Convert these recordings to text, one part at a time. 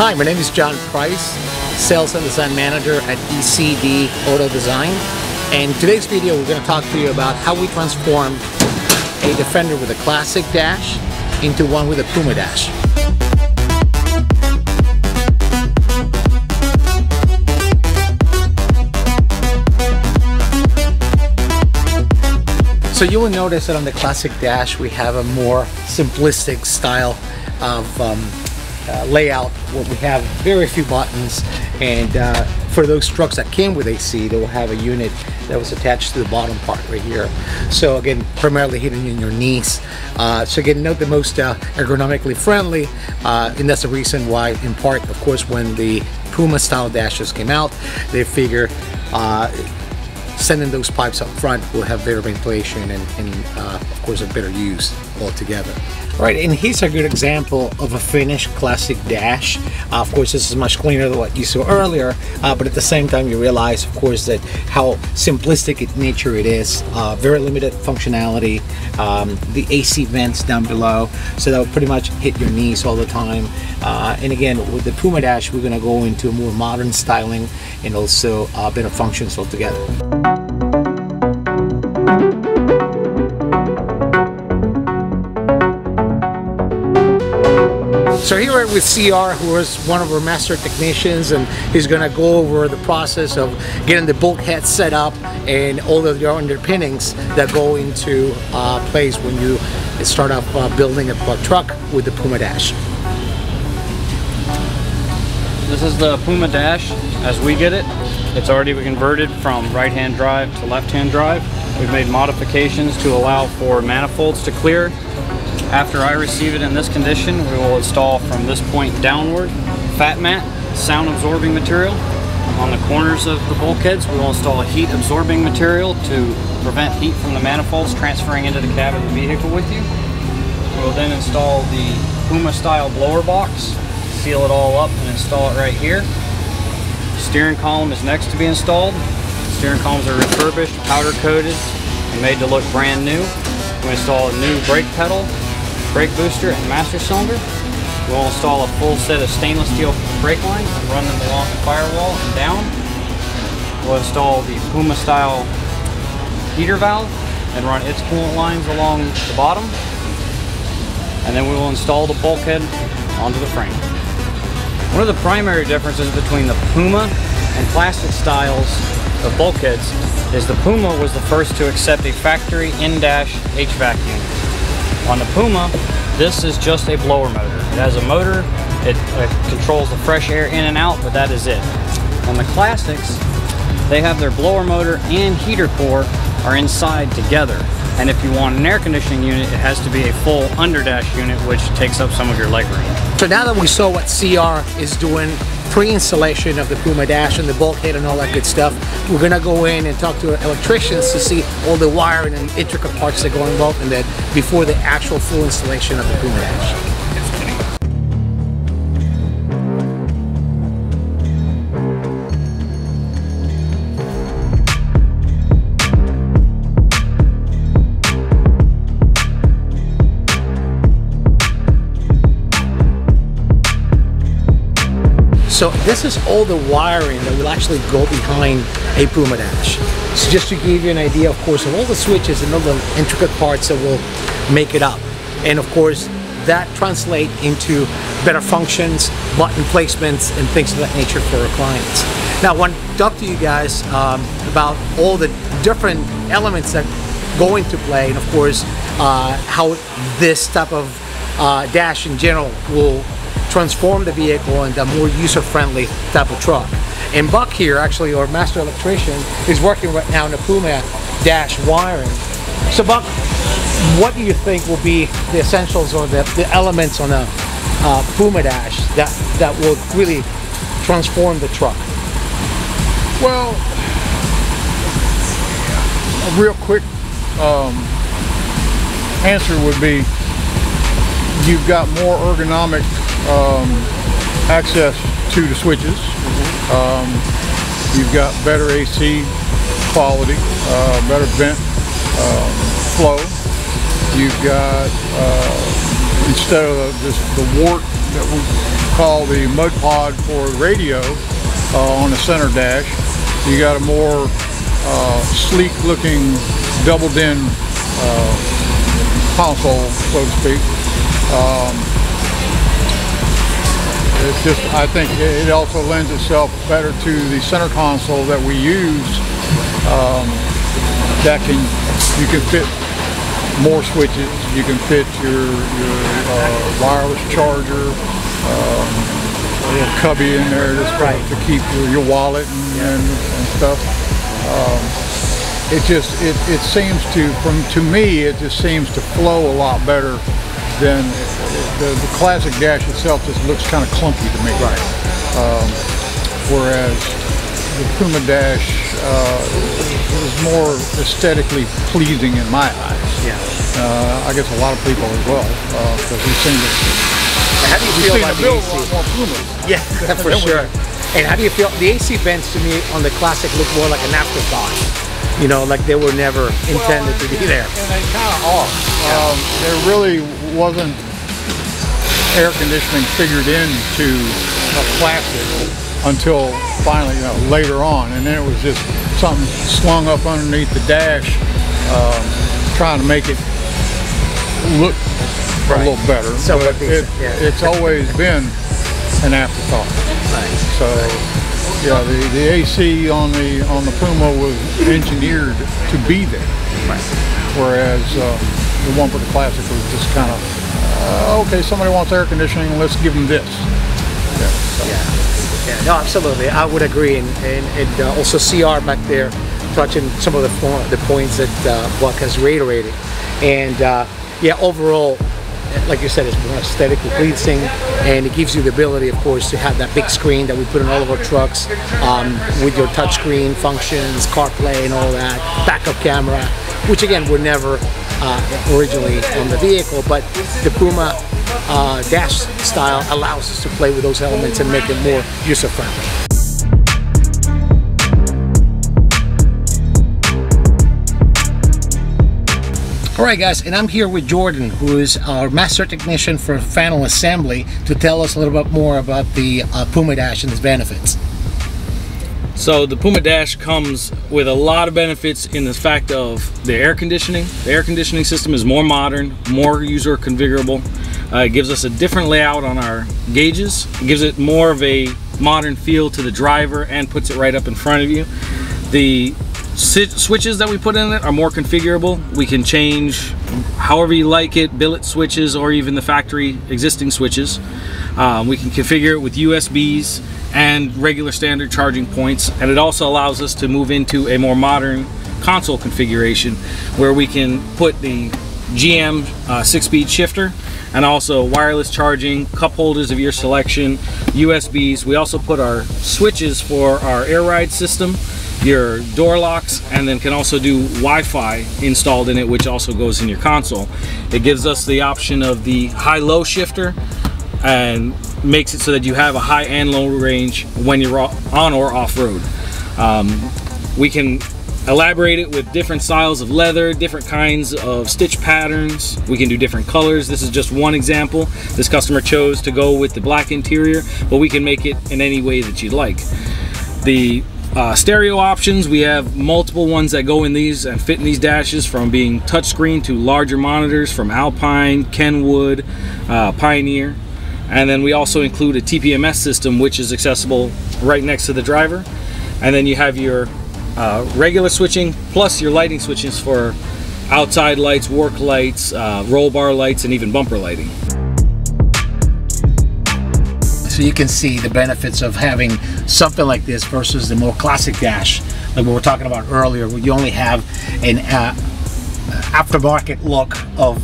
Hi, my name is John Price, Sales and Design Manager at ECD Auto Design. And in today's video, we're going to talk to you about how we transformed a Defender with a Classic Dash into one with a Puma Dash. So you will notice that on the Classic Dash we have a more simplistic style of layout where we have very few buttons, and for those trucks that came with AC, they will have a unit that was attached to the bottom part right here. So again, primarily hitting in your knees. So again, not the most ergonomically friendly, and that's the reason why, in part, of course, when the Puma style dashes came out, they figure sending those pipes up front will have better ventilation and of course, a better use altogether. All right, and here's a good example of a finished Classic Dash. Of course, this is much cleaner than what you saw earlier, but at the same time, you realize, of course, that how simplistic in nature it is. Very limited functionality. The AC vents down below, so that will pretty much hit your knees all the time. And again, with the Puma Dash, we're going to go into a more modern styling and also better functions altogether. So here we're with CR, who is one of our master technicians, and he's going to go over the process of getting the bulkhead set up and all of your underpinnings that go into place when you start up building a truck with the Puma Dash. This is the Puma Dash as we get it. It's already converted from right-hand drive to left-hand drive. We've made modifications to allow for manifolds to clear. After I receive it in this condition, we will install from this point downward fat mat, sound absorbing material. On the corners of the bulkheads, we will install a heat absorbing material to prevent heat from the manifolds transferring into the cab of the vehicle with you. We will then install the Puma style blower box, seal it all up and install it right here. Steering column is next to be installed. Steering columns are refurbished, powder coated, and made to look brand new. We install a new brake pedal, brake booster, and master cylinder. We'll install a full set of stainless steel brake lines and run them along the firewall and down. We'll install the Puma style heater valve and run its coolant lines along the bottom. And then we will install the bulkhead onto the frame. One of the primary differences between the Puma and Classic styles of bulkheads is the Puma was the first to accept a factory in-dash HVAC unit. On the Puma, this is just a blower motor. It has a motor, it controls the fresh air in and out, but that is it. On the Classics, they have their blower motor and heater core are inside together. And if you want an air conditioning unit, it has to be a full underdash unit, which takes up some of your legroom. So now that we saw what CR is doing, pre-installation of the Puma Dash and the bulkhead and all that good stuff, we're gonna go in and talk to electricians to see all the wiring and intricate parts that go involved in that before the actual full installation of the Puma Dash. So this is all the wiring that will actually go behind a Puma Dash. So just to give you an idea, of course, of all the switches and all the intricate parts that will make it up. And of course, that translates into better functions, button placements, and things of that nature for our clients. Now, I want to talk to you guys about all the different elements that go into play, and of course, how this type of dash in general will transform the vehicle into a more user-friendly type of truck. And Buck here, actually, our master electrician, is working right now on the Puma Dash wiring. So Buck, what do you think will be the essentials or the elements on a Puma Dash that will really transform the truck? Well, a real quick answer would be you've got more ergonomic access to the switches. You've got better AC quality, better vent flow. You've got, instead of just the wart that we call the mud pod for radio on the center dash. You got a more sleek looking double din console, so to speak. It's just, I think it also lends itself better to the center console that we use. That can, you can fit more switches, you can fit your wireless charger, a little cubby in there just to keep your wallet and stuff. It just, it seems to, to me, it just seems to flow a lot better than the Classic Dash itself. Just looks kind of clunky to me. Right. Whereas the Puma Dash is more aesthetically pleasing in my eyes. Yeah. I guess a lot of people as well, because we've seen this. How do you feel about the AC? More Pumas. Yeah, for sure. And how do you feel? The AC vents to me on the Classic look more like an afterthought. You know, like they were never intended to be there. And they kind of are. There really wasn't air conditioning figured into a Classic until finally, you know, later on. And then it was just something slung up underneath the dash, trying to make it look a little better. So but it's always been an afterthought. Right. So. Right. Yeah, the AC on the Puma was engineered to be there, whereas the one for the Classic was just kind of, okay, somebody wants air conditioning, let's give them this. Yeah, so. Yeah, no, absolutely, I would agree, and also CR back there touching some of the points that Buck has reiterated, and yeah, overall, like you said, it's more aesthetically pleasing, and it gives you the ability, of course, to have that big screen that we put in all of our trucks with your touchscreen functions, CarPlay and all that, backup camera, which again were never originally on the vehicle, but the Puma Dash style allows us to play with those elements and make it more user-friendly. Alright guys, and I'm here with Jordan, who is our master technician for final assembly, to tell us a little bit more about the Puma Dash and its benefits. So the Puma Dash comes with a lot of benefits in the fact of the air conditioning. The air conditioning system is more modern, more user configurable. It gives us a different layout on our gauges. It gives it more of a modern feel to the driver and puts it right up in front of you. The switches that we put in it are more configurable. We can change however you like it, billet switches or even the factory existing switches. We can configure it with USBs and regular standard charging points, and it also allows us to move into a more modern console configuration where we can put the GM 6-speed shifter and also wireless charging, cup holders of your selection, USBs. We also put our switches for our air ride system, your door locks, and then can also do Wi-Fi installed in it, which also goes in your console. It gives us the option of the high-low shifter and makes it so that you have a high and low range when you're on or off-road. We can elaborate it with different styles of leather, different kinds of stitch patterns. We can do different colors. This is just one example. This customer chose to go with the black interior, but we can make it in any way that you'd like. The stereo options, we have multiple ones that go in these and fit in these dashes, from being touchscreen to larger monitors from Alpine, Kenwood, Pioneer. And then we also include a TPMS system, which is accessible right next to the driver. And then you have your regular switching plus your lighting switches for outside lights, work lights, roll bar lights, and even bumper lighting. So you can see the benefits of having something like this versus the more Classic Dash, like we were talking about earlier, where you only have an aftermarket look of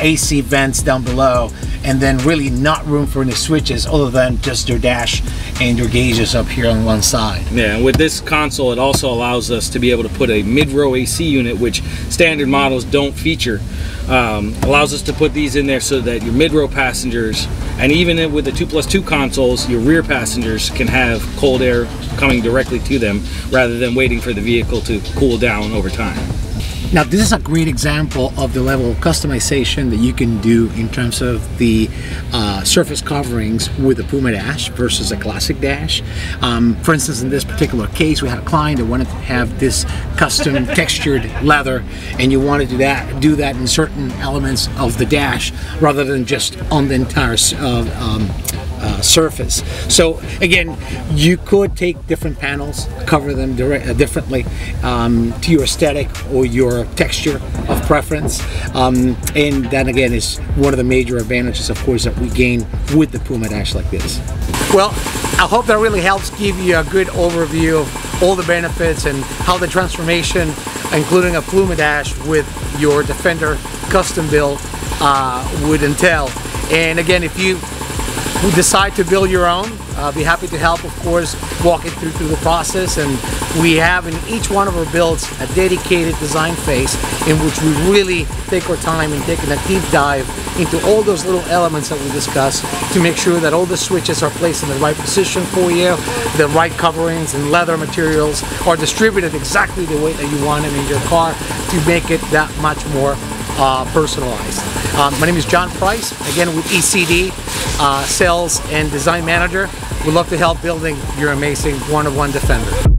AC vents down below, and then really not room for any switches other than just your dash and your gauges up here on one side. Yeah, and with this console, it also allows us to be able to put a mid-row AC unit, which standard models don't feature. Allows us to put these in there so that your mid-row passengers, and even with the 2+2 consoles, your rear passengers can have cold air coming directly to them rather than waiting for the vehicle to cool down over time. Now this is a great example of the level of customization that you can do in terms of the surface coverings with the Puma Dash versus a Classic Dash. For instance, in this particular case, we had a client that wanted to have this custom textured leather, and you wanted to do that in certain elements of the Dash rather than just on the entire surface. So again, you could take different panels, cover them differently to your aesthetic or your texture of preference, and that again is one of the major advantages, of course, that we gain with the Puma Dash like this. Well, I hope that really helps give you a good overview of all the benefits and how the transformation, including a Puma Dash with your Defender custom build, would entail. And again, if you who decide to build your own, I'll be happy to help, of course, walk it through the process. And we have in each one of our builds a dedicated design phase in which we really take our time and take a deep dive into all those little elements that we discuss to make sure that all the switches are placed in the right position for you, the right coverings and leather materials are distributed exactly the way that you want them in your car to make it that much more personalized. My name is John Price, again with ECD, Sales and Design Manager. We'd love to help building your amazing one-of-one Defender.